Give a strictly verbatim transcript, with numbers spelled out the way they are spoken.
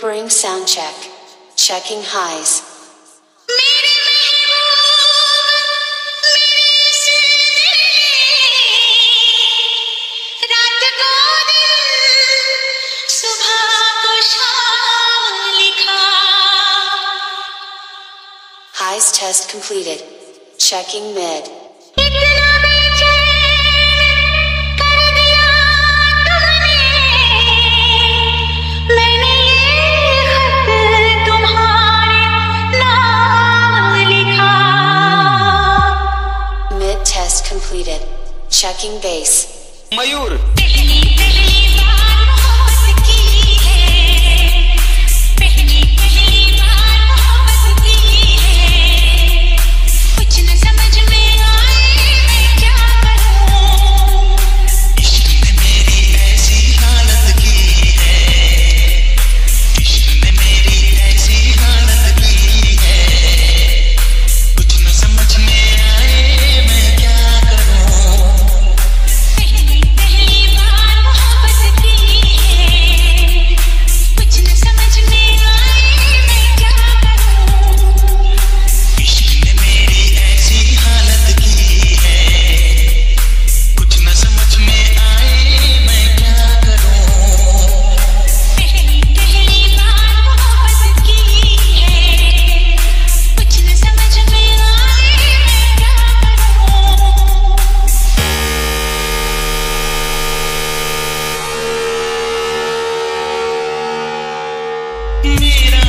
Bring sound check. Checking highs. Highs test completed. Checking mid. Completed. Checking bass. Mayur. Mira